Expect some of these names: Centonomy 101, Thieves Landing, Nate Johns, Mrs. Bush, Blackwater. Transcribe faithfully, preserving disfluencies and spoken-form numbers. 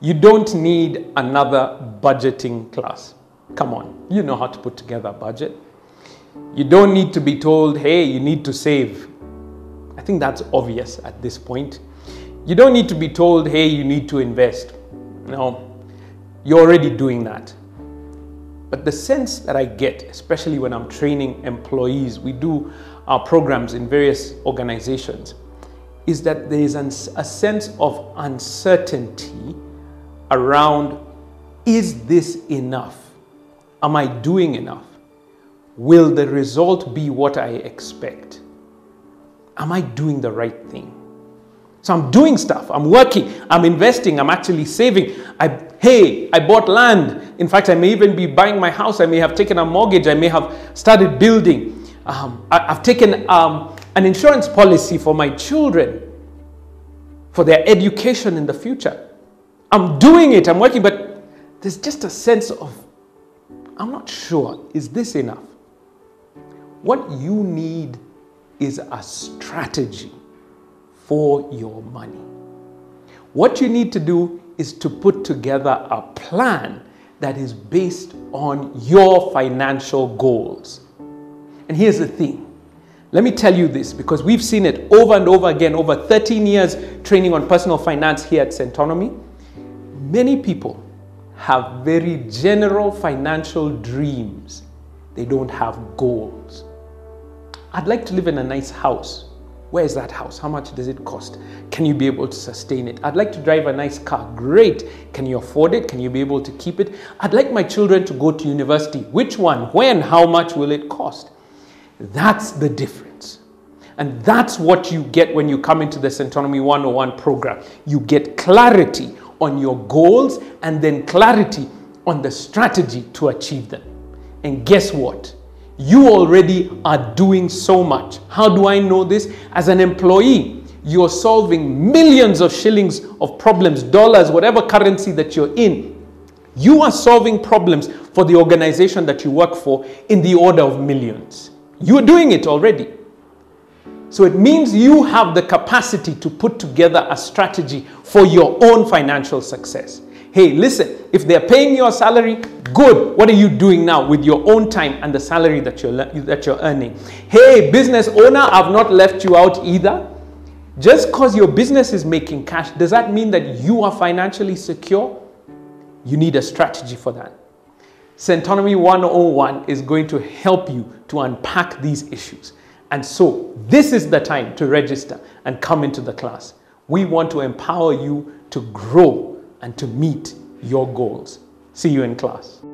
You don't need another budgeting class. Come on, you know how to put together a budget. You don't need to be told, hey, you need to save. I think that's obvious at this point. You don't need to be told, hey, you need to invest. No, you're already doing that. But the sense that I get, especially when I'm training employees, we do our programs in various organizations, is that there is a sense of uncertainty around, is this enough? Am I doing enough? Will the result be what I expect? Am I doing the right thing? So I'm doing stuff, I'm working, I'm investing, I'm actually saving. I, hey, I bought land. In fact, I may even be buying my house. I may have taken a mortgage. I may have started building. Um, I, I've taken um, an insurance policy for my children, for their education in the future. I'm doing it, I'm working, but there's just a sense of, I'm not sure, is this enough? What you need is a strategy for your money. What you need to do is to put together a plan that is based on your financial goals. And here's the thing. Let me tell you this, because we've seen it over and over again, over thirteen years training on personal finance here at Centonomy. Many people have very general financial dreams. They don't have goals. I'd like to live in a nice house. Where is that house? How much does it cost? Can you be able to sustain it? I'd like to drive a nice car. Great. Can you afford it? Can you be able to keep it? I'd like my children to go to university. Which one? When? How much will it cost? That's the difference. And that's what you get when you come into the Centonomy one oh one program. You get clarity on your goals and then clarity on the strategy to achieve them. And guess what? You already are doing so much. How do I know this? As an employee, you're solving millions of shillings of problems, dollars, whatever currency that you're in. You are solving problems for the organization that you work for in the order of millions. You're doing it already. So it means you have the capacity to put together a strategy for your own financial success. Hey, listen, if they're paying you a salary, good. What are you doing now with your own time and the salary that you're, that you're earning? Hey, business owner, I've not left you out either. Just because your business is making cash, does that mean that you are financially secure? You need a strategy for that. Centonomy one oh one is going to help you to unpack these issues. And so this is the time to register and come into the class. We want to empower you to grow and to meet your goals. See you in class.